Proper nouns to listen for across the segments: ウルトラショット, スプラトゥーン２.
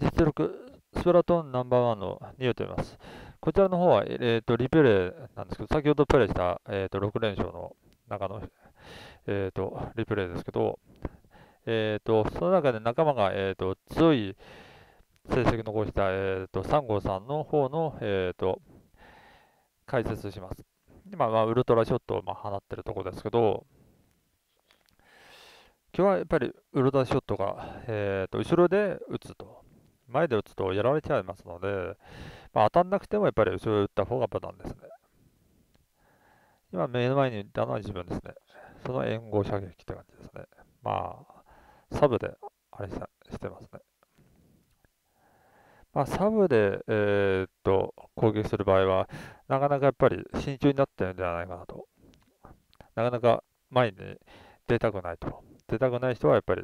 実力、スプラトゥーンナンバーワンの2を取ります。こちらの方は、リプレイなんですけど、先ほどプレイした、6連勝の中の、リプレイですけど、その中で仲間が、強い成績を残した、3号さんの方の、解説します。今、ウルトラショットを、放ってるところですけど、今日はやっぱりウルトラショットが、後ろで打つと、前で打つとやられちゃいますので、当たんなくてもやっぱり後ろで打った方が無難ですね。今、目の前にいたのは自分ですね。その援護射撃って感じですね。サブであれしてますね。サブで、攻撃する場合は、なかなかやっぱり慎重になってるんじゃないかなと。なかなか前に出たくないと。出たくない人はやっぱり、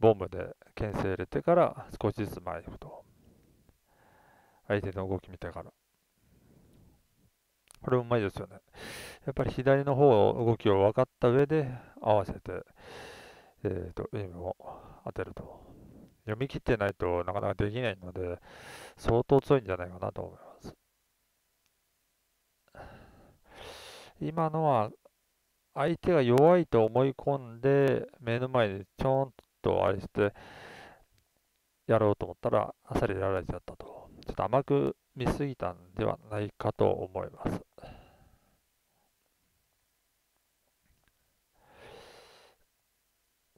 ボムで牽制入れてから少しずつ前に行くと。相手の動き見てから。これうまいですよね。やっぱり左の方の動きを分かった上で合わせて、エイムを当てると。読み切ってないとなかなかできないので、相当強いんじゃないかなと思います。今のは相手が弱いと思い込んで、目の前にちょんとあれしてやろうと思ったら、あっさりやられちゃったと。ちょっと甘く見すぎたんではないかと思います。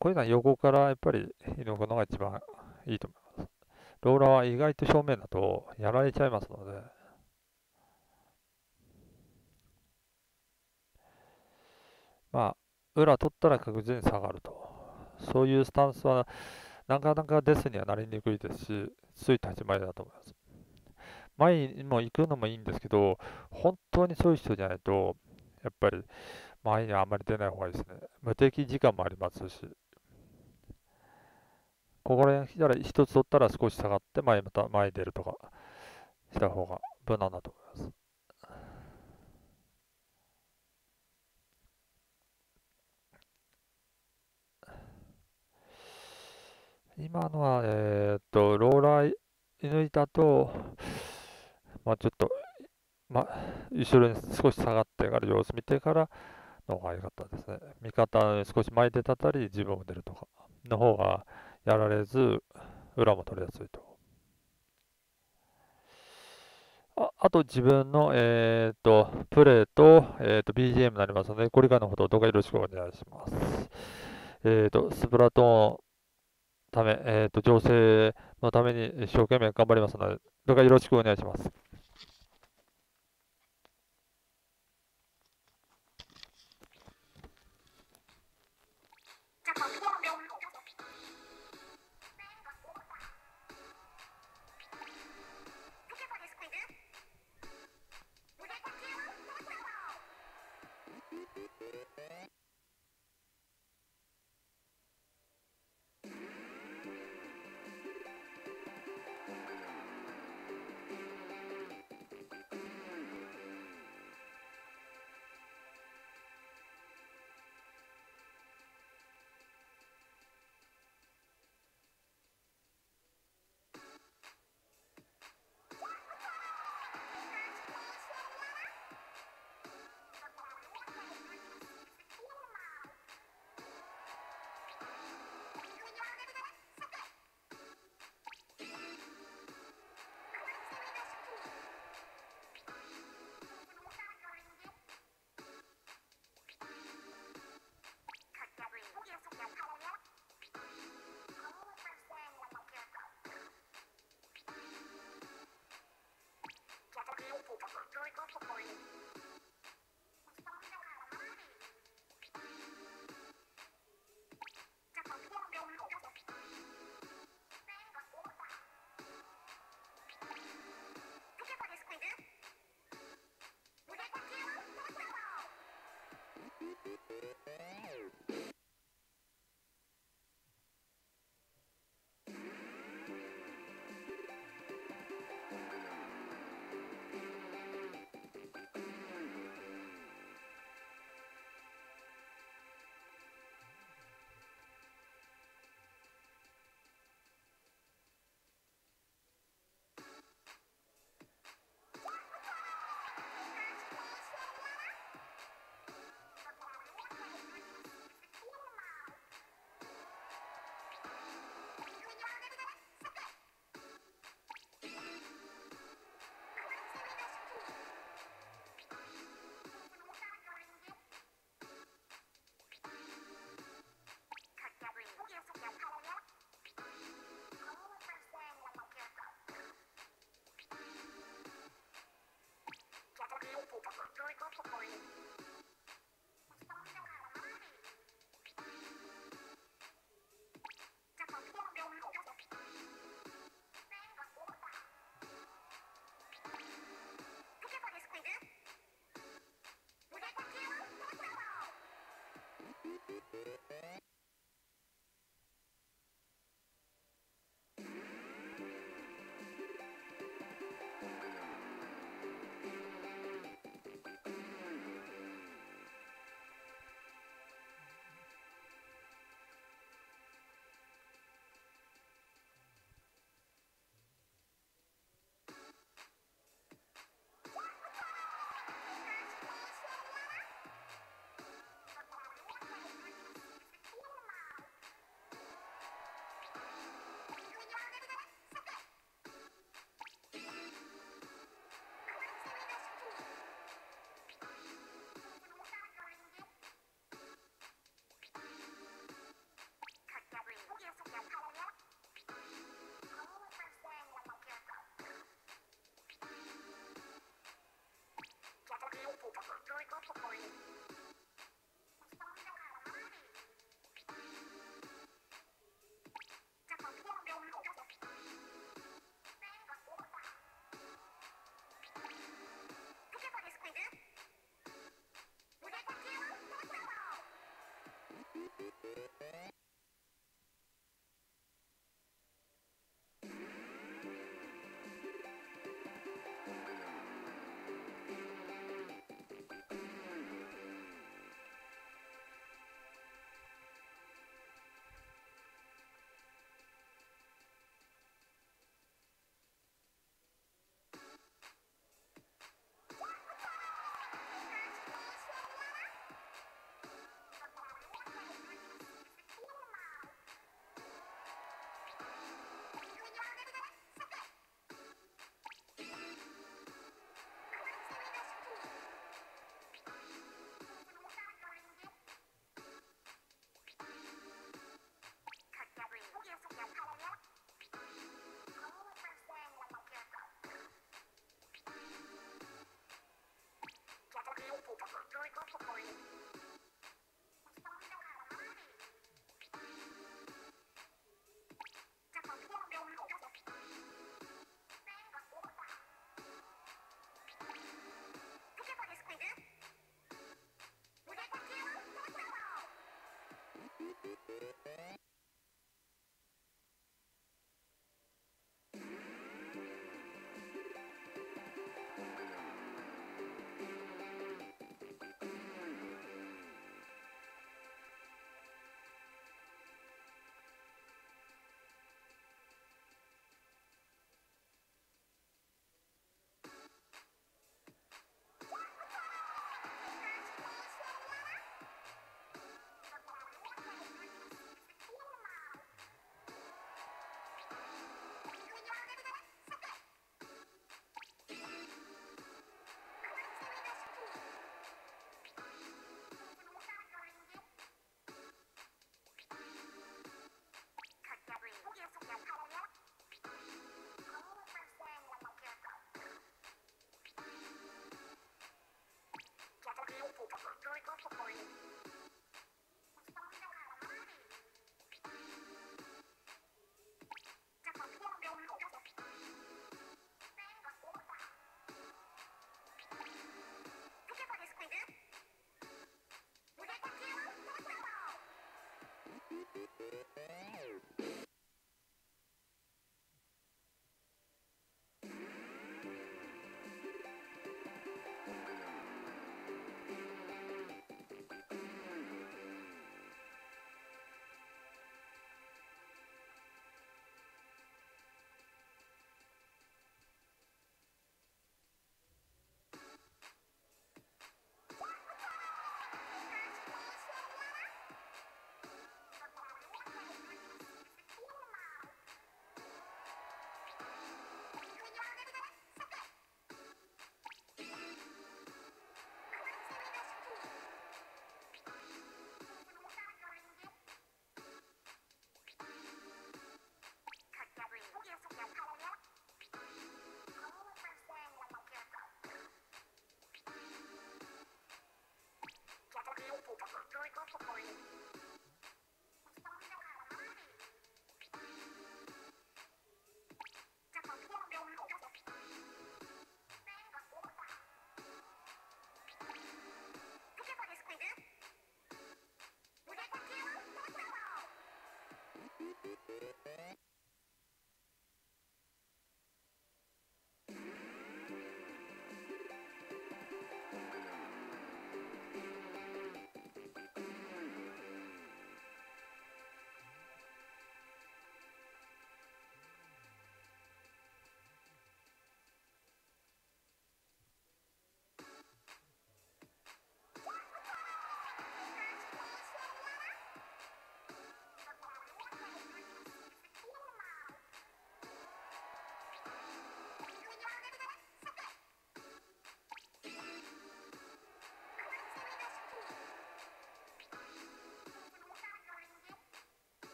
こういうのは横からやっぱり動くのが一番いいと思います。ローラーは意外と正面だとやられちゃいますので。裏取ったら確実に下がると。そういうスタンスはなかなかデスにはなりにくいですし、つい立ち回りだと思います。前にも行くのもいいんですけど、本当にそういう人じゃないと、やっぱり前にはあまり出ない方がいいですね。無敵時間もありますし。ここら辺、一つ取ったら少し下がってまた前に出るとかした方が無難だと思います。今のは、ローラー抜いた後、ちょっと、後ろに少し下がってから様子見てからの方が良かったですね。味方少し前で立ったり、自分も出るとかの方がやられず、裏も取りやすいと。あと自分の、プレーと、BGM になりますので、ご理解のほどどうかよろしくお願いします。スプラトゥーン情勢のために一生懸命頑張りますので、どうかよろしくお願いします。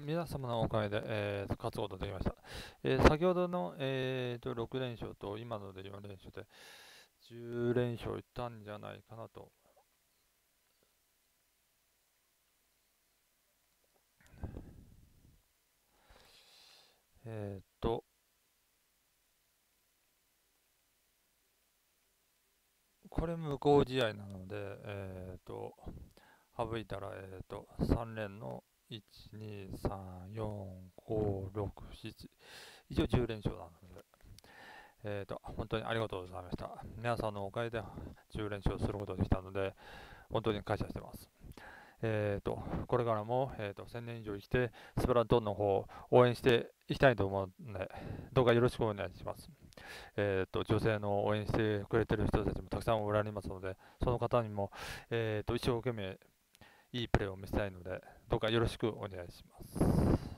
皆様のおかげで、勝つことができました。先ほどの、6連勝と今ので4連勝で10連勝いったんじゃないかなと。これ無効試合なので、省いたら、3連の1、2、3、4、5、6、7、一応10連勝なので、本当にありがとうございました。皆さんのおかげで10連勝することができたので、本当に感謝しています。これからも、1000年以上生きて、スプラトゥーンの方を応援していきたいと思うので、どうかよろしくお願いします。女性の応援してくれてる人たちもたくさんおられますので、その方にも、一生懸命いいプレーを見せたいので、どうかよろしくお願いします。